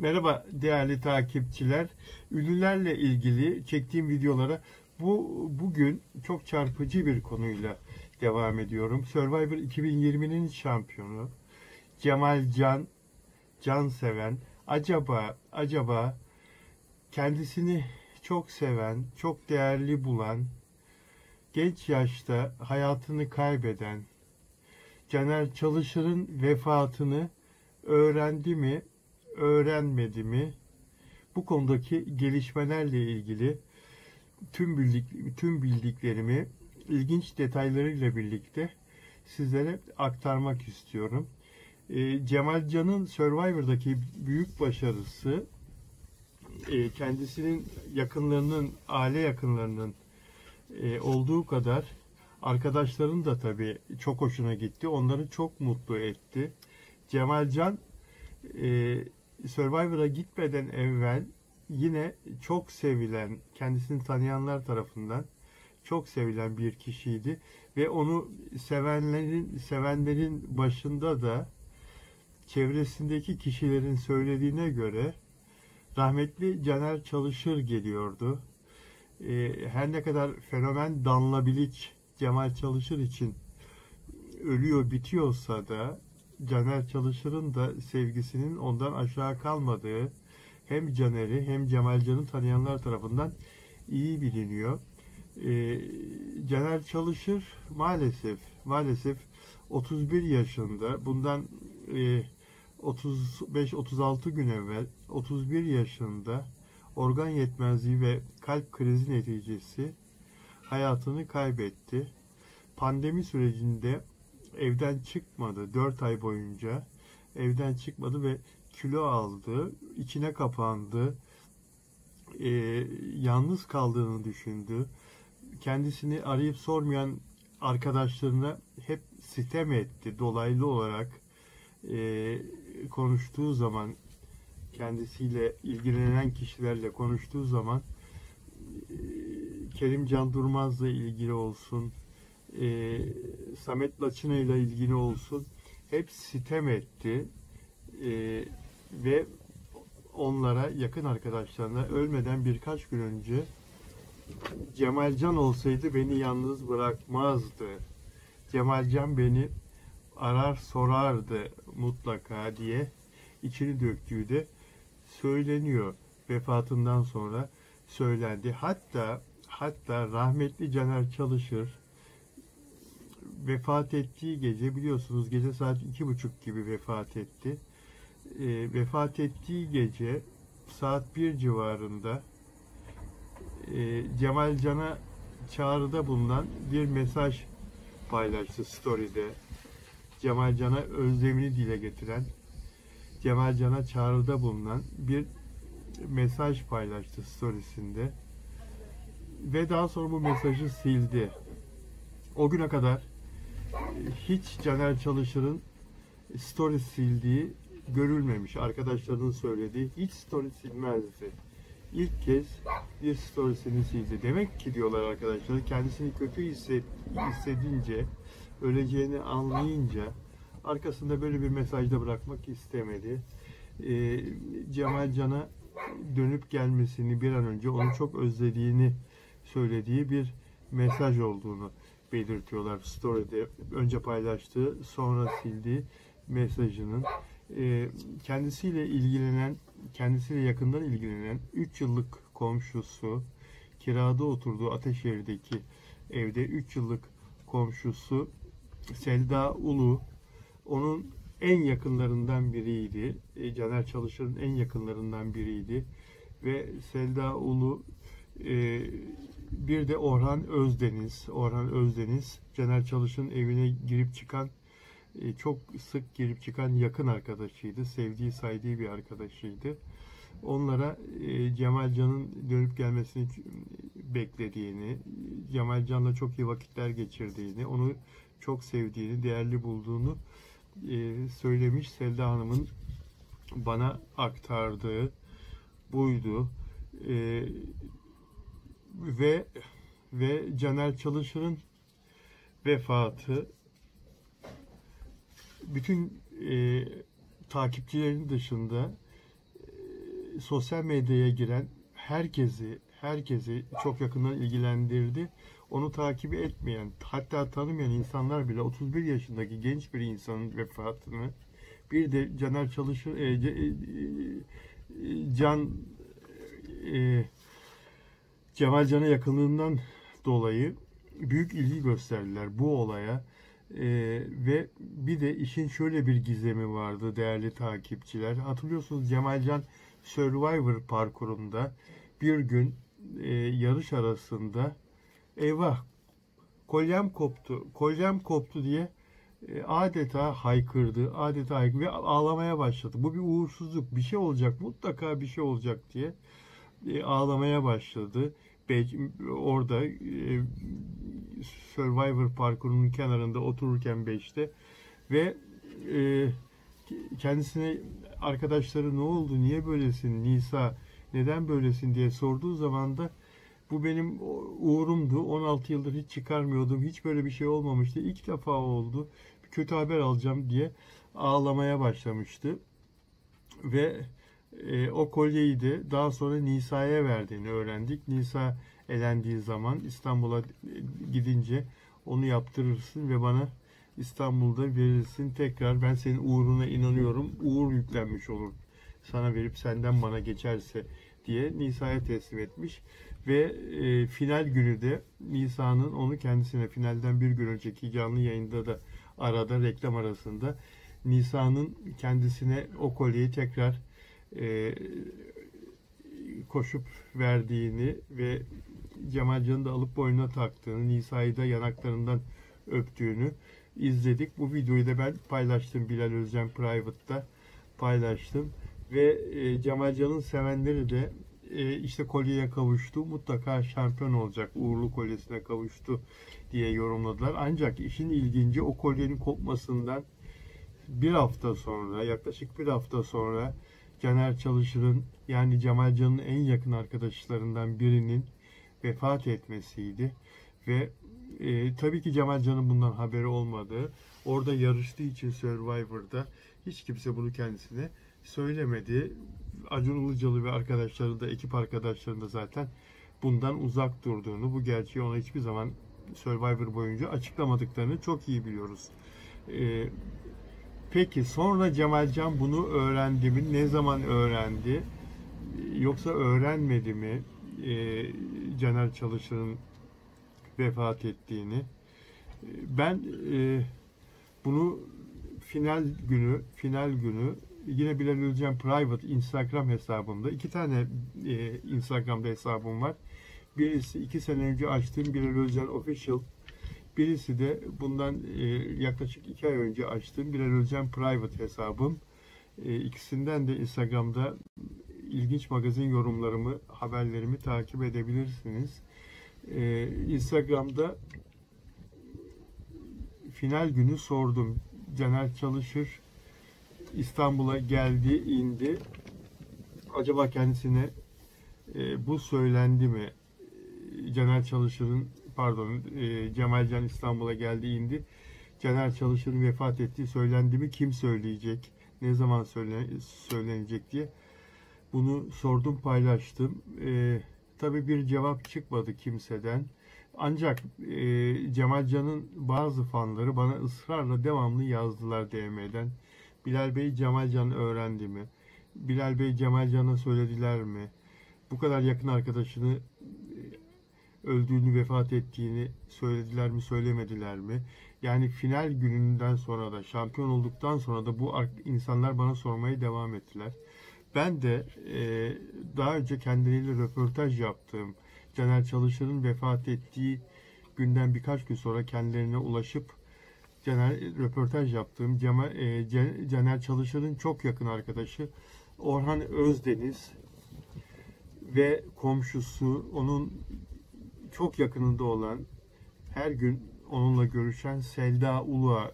Merhaba değerli takipçiler. Ünlülerle ilgili çektiğim videolara bugün çok çarpıcı bir konuyla devam ediyorum. Survivor 2020'nin şampiyonu Cemal Can Cansever acaba kendisini çok seven, çok değerli bulan, genç yaşta hayatını kaybeden Caner Çalışır'ın vefatını öğrendi mi, öğrenmedi mi? Bu konudaki gelişmelerle ilgili tüm bildiklerimi ilginç detaylarıyla birlikte sizlere aktarmak istiyorum. Cemal Can'ın Survivor'daki büyük başarısı kendisinin yakınlarının, aile yakınlarının olduğu kadar arkadaşların da tabii çok hoşuna gitti. Onları çok mutlu etti. Cemal Can Survivor'a gitmeden evvel yine çok sevilen, kendisini tanıyanlar tarafından çok sevilen bir kişiydi ve onu sevenlerin başında da çevresindeki kişilerin söylediğine göre rahmetli Caner Çalışır geliyordu. Her ne kadar fenomen Danla Biliç Cemal Çalışır için ölüyor bitiyorsa da Caner Çalışır'ın da sevgisinin ondan aşağı kalmadığı hem Caner'i hem Cemal Can'ı tanıyanlar tarafından iyi biliniyor. Caner Çalışır maalesef 31 yaşında, bundan 35-36 gün evvel 31 yaşında organ yetmezliği ve kalp krizi neticesi hayatını kaybetti. Pandemi sürecinde evden çıkmadı. 4 ay boyunca evden çıkmadı ve kilo aldı. İçine kapandı. Yalnız kaldığını düşündü. Kendisini arayıp sormayan arkadaşlarına hep sitem etti. Dolaylı olarak konuştuğu zaman, kendisiyle ilgilenen kişilerle konuştuğu zaman Kerim Can Durmaz'la ilgili olsun, Samet Laçın ile ilgili olsun, hep sitem etti ve onlara, yakın arkadaşlarına ölmeden birkaç gün önce Cemal Can olsaydı beni yalnız bırakmazdı, Cemal Can beni arar sorardı mutlaka diye içini döktüğü de söyleniyor. Vefatından sonra söylendi. Hatta rahmetli Caner Çalışır vefat ettiği gece, biliyorsunuz gece saat 2.30 gibi vefat etti. Vefat ettiği gece saat 1 civarında Cemal Can'a çağrıda bulunan bir mesaj paylaştı story'de. Cemal Can'a özlemini dile getiren, Cemal Can'a çağrıda bulunan bir mesaj paylaştı storiesinde ve daha sonra bu mesajı sildi. O güne kadar hiç Caner Çalışır'ın story sildiği görülmemiş. Arkadaşlarının söylediği, hiç story silmezdi. İlk kez bir storiesini sildi. Demek ki diyorlar arkadaşlar, kendisini kötü hissedince, öleceğini anlayınca arkasında böyle bir mesajda bırakmak istemedi. Cemal Can'a dönüp gelmesini, bir an önce onu çok özlediğini söylediği bir mesaj olduğunu belirtiyorlar story'de. Önce paylaştığı, sonra sildiği mesajının. Kendisiyle ilgilenen, kendisiyle yakından ilgilenen 3 yıllık komşusu, kirada oturduğu Ateşehir'deki evde 3 yıllık komşusu Selda Uluğ, onun en yakınlarından biriydi. Caner Çalışır'ın en yakınlarından biriydi. Ve Selda Uluğ, bir de Orhan Özdeniz, Caner Çalışır'ın evine girip çıkan, çok sık girip çıkan yakın arkadaşıydı. Sevdiği, saydığı bir arkadaşıydı. Onlara Cemal Can'ın dönüp gelmesini beklediğini, Cemal Can'la çok iyi vakitler geçirdiğini, onu çok sevdiğini, değerli bulduğunu söylemiş. Selda Hanım'ın bana aktardığı buydu. Ve Caner Çalışır'ın vefatı bütün takipçilerin dışında sosyal medyaya giren herkesi çok yakından ilgilendirdi. Onu takip etmeyen, hatta tanımayan insanlar bile 31 yaşındaki genç bir insanın vefatını, bir de Caner Çalışır, Cemal Can'a yakınlığından dolayı büyük ilgi gösterdiler bu olaya. Ve bir de işin şöyle bir gizemi vardı değerli takipçiler. Hatırlıyorsunuz, Cemal Can Survivor parkurunda bir gün yarış arasında "Eyvah, kolyem koptu diye adeta haykırdı ve ağlamaya başladı. Bu bir uğursuzluk, bir şey olacak, mutlaka bir şey olacak diye ağlamaya başladı. Orada Survivor parkurunun kenarında otururken 5'te ve kendisine arkadaşları "Ne oldu, niye böylesin Nisa, neden böylesin?" diye sorduğu zaman da "Bu benim uğurumdu, 16 yıldır hiç çıkarmıyordum, hiç böyle bir şey olmamıştı, ilk defa oldu, kötü haber alacağım" diye ağlamaya başlamıştı ve o kolyeyi de daha sonra Nisa'ya verdiğini öğrendik. Nisa elendiği zaman İstanbul'a gidince "Onu yaptırırsın ve bana İstanbul'da verirsin tekrar, ben senin uğruna inanıyorum, uğur yüklenmiş olur sana, verip senden bana geçerse" diye Nisa'ya teslim etmiş. Ve final günü de Nisa'nın onu kendisine, finalden bir gün önceki canlı yayında da arada reklam arasında Nisa'nın kendisine o kolyeyi tekrar koşup verdiğini ve Cemal Can'ı da alıp boynuna taktığını, Nisa'yı da yanaklarından öptüğünü izledik. Bu videoyu da ben paylaştım, Bilal Özcan Private'da paylaştım ve Cemal Can'ın sevenleri de işte kolyeye kavuştu, mutlaka şampiyon olacak, uğurlu kolyesine kavuştu diye yorumladılar. Ancak işin ilginci, o kolyenin kopmasından bir hafta sonra, yaklaşık bir hafta sonra Caner Çalışır'ın, yani Cemal Can'ın en yakın arkadaşlarından birinin vefat etmesiydi. Ve tabii ki Cemal Can'ın bundan haberi olmadığı, orada yarıştığı için Survivor'da hiç kimse bunu kendisine söylemedi. Acun Ilıcalı ve arkadaşları da, ekip arkadaşlarında zaten bundan uzak durduğunu, bu gerçeği ona hiçbir zaman Survivor boyunca açıklamadıklarını çok iyi biliyoruz. Peki sonra Cemal Can bunu öğrendi mi? Ne zaman öğrendi? Yoksa öğrenmedi mi Caner Çalışır'ın vefat ettiğini? Ben bunu final günü yine Bilal Özcan Private Instagram hesabımda, iki tane Instagram'da hesabım var. Birisi 2 sene önce açtığım Bilal Özcan Official, birisi de bundan yaklaşık 2 ay önce açtığım Bilal Özcan Private hesabım. İkisinden de Instagram'da ilginç magazin yorumlarımı, haberlerimi takip edebilirsiniz. Instagram'da final günü sordum. Caner Çalışır İstanbul'a geldi, indi. Acaba kendisine bu söylendi mi? Caner Çalışır'ın, pardon, Cemal Can İstanbul'a geldi, indi. Caner Çalışır'ın vefat ettiği söylendi mi? Kim söyleyecek? Ne zaman söylenecek diye bunu sordum, paylaştım. Tabii bir cevap çıkmadı kimseden. Ancak Cemal Can'ın bazı fanları bana ısrarla devamlı yazdılar DM'den. "Bilal Bey, Cemal Can öğrendi mi? Bilal Bey, Cemal Can'a söylediler mi? Bu kadar yakın arkadaşını öldüğünü, vefat ettiğini söylediler mi, söylemediler mi?" Yani final gününden sonra da, şampiyon olduktan sonra da bu insanlar bana sormaya devam ettiler. Ben de daha önce kendileriyle röportaj yaptığım, Caner Çalışır'ın vefat ettiği günden birkaç gün sonra kendilerine ulaşıp röportaj yaptığım Caner Çalışır'ın çok yakın arkadaşı Orhan Özdeniz ve komşusu, onun çok yakınında olan, her gün onunla görüşen Selda Uluğ,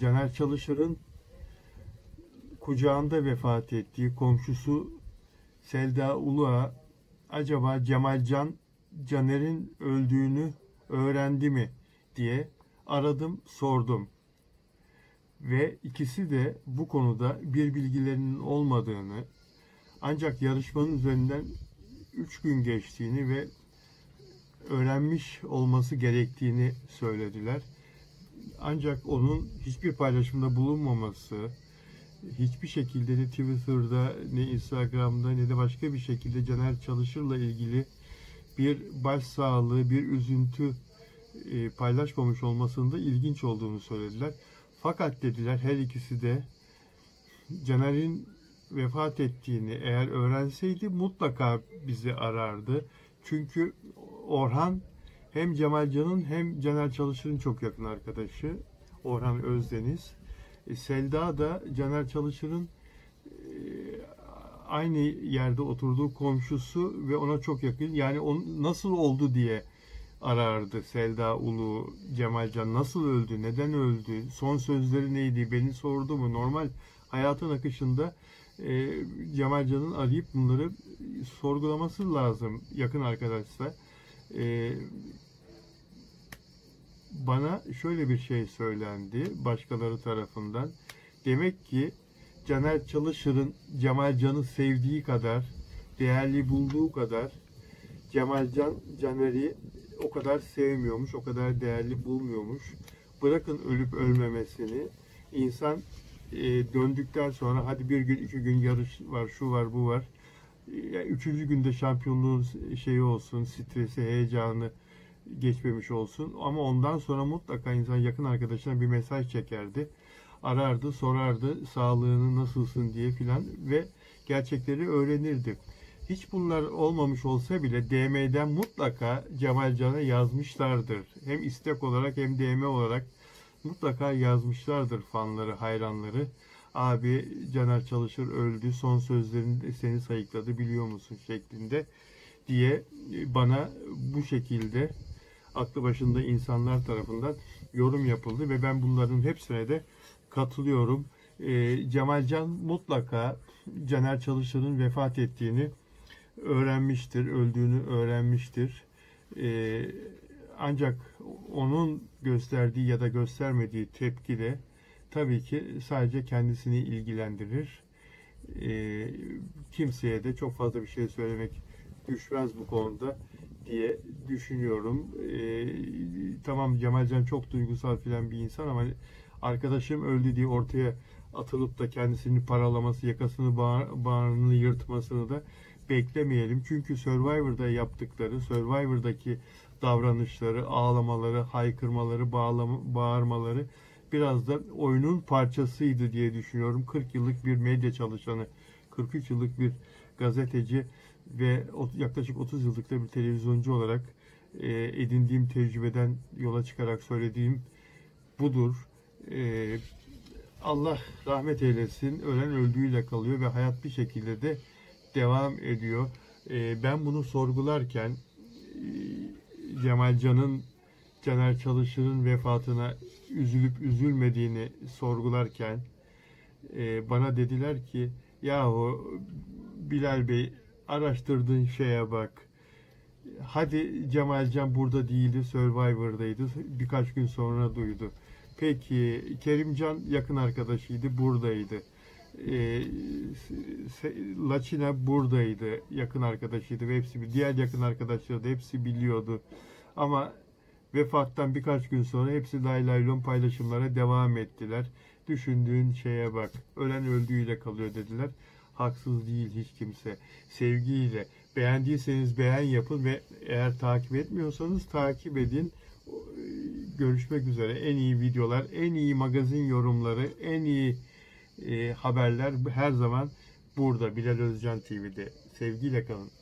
Caner Çalışır'ın kucağında vefat ettiği komşusu Selda Uluğ, acaba Cemal Can, Caner'in öldüğünü öğrendi mi diye aradım, sordum. Ve ikisi de bu konuda bir bilgilerinin olmadığını, Ancak yarışmanın üzerinden 3 gün geçtiğini ve öğrenmiş olması gerektiğini söylediler. Ancak onun hiçbir paylaşımda bulunmaması, hiçbir şekilde ne Twitter'da, ne Instagram'da, ne de başka bir şekilde Caner Çalışır'la ilgili bir başsağlığı, bir üzüntü paylaşmamış olmasında ilginç olduğunu söylediler. Fakat dediler her ikisi de Caner'in vefat ettiğini eğer öğrenseydi mutlaka bizi arardı. Çünkü Orhan hem Cemal Can'ın hem Caner Çalışır'ın çok yakın arkadaşı Orhan Özdeniz. Selda da Caner Çalışır'ın aynı yerde oturduğu komşusu ve ona çok yakın. Yani nasıl oldu diye arardı Selda Uluğ, Cemal Can nasıl öldü, neden öldü, son sözleri neydi, beni sordu mu? Normal hayatın akışında Cemal Can'ın arayıp bunları sorgulaması lazım yakın arkadaşsa. Bana şöyle bir şey söylendi başkaları tarafından. Demek ki Caner Çalışır'ın Cemal Can'ı sevdiği kadar, değerli bulduğu kadar Cemal Can, Caner'i o kadar sevmiyormuş, o kadar değerli bulmuyormuş. Bırakın ölüp ölmemesini. İnsan döndükten sonra hadi bir gün, iki gün yarış var, şu var, bu var. Üçüncü günde şampiyonluğun şeyi olsun, stresi, heyecanı geçmemiş olsun. Ama ondan sonra mutlaka insan yakın arkadaşına bir mesaj çekerdi. Arardı, sorardı, sağlığını nasılsın diye filan ve gerçekleri öğrenirdi. Hiç bunlar olmamış olsa bile DM'den mutlaka Cemal Can'a yazmışlardır. Hem istek olarak hem DM olarak mutlaka yazmışlardır fanları, hayranları. Abi Caner Çalışır öldü, son sözlerini seni sayıkladı biliyor musun şeklinde diye bana bu şekilde aklı başında insanlar tarafından yorum yapıldı ve ben bunların hepsine de katılıyorum. Cemal Can mutlaka Caner Çalışır'ın vefat ettiğini öğrenmiştir, öldüğünü öğrenmiştir. Ancak onun gösterdiği ya da göstermediği tepki de tabii ki sadece kendisini ilgilendirir. Kimseye de çok fazla bir şey söylemek düşmez bu konuda diye düşünüyorum. Tamam Cemal Can çok duygusal filan bir insan ama arkadaşım öldü diye ortaya atılıp da kendisini paralaması, yakasını, bağrını yırtmasını da beklemeyelim. Çünkü Survivor'da yaptıkları, Survivor'daki davranışları, ağlamaları, haykırmaları, bağırmaları biraz da oyunun parçasıydı diye düşünüyorum. 40 yıllık bir medya çalışanı, 43 yıllık bir gazeteci ve yaklaşık 30 yıllık da bir televizyoncu olarak edindiğim tecrübeden yola çıkarak söylediğim budur. Allah rahmet eylesin. Ölen öldüğüyle kalıyor ve hayat bir şekilde de devam ediyor. Ben bunu sorgularken Cemal Can'ın, Caner Çalışır'ın vefatına üzülüp üzülmediğini sorgularken bana dediler ki yahu Bilal Bey araştırdığın şeye bak. Hadi Cemal Can burada değildi, Survivor'daydı. Birkaç gün sonra duydu. Peki Kerim Can yakın arkadaşıydı, buradaydı. Laçin'e buradaydı, yakın arkadaşıydı ve hepsi diğer yakın arkadaşları da hepsi biliyordu. Ama vefattan birkaç gün sonra hepsi laylaylon paylaşımlara devam ettiler. Düşündüğün şeye bak, ölen öldüğüyle kalıyor dediler. Haksız değil hiç kimse. Sevgiyle, beğendiyseniz beğen yapın ve eğer takip etmiyorsanız takip edin. Görüşmek üzere. En iyi videolar, en iyi magazin yorumları, en iyi haberler her zaman burada Bilal Özcan TV'de. Sevgiyle kalın.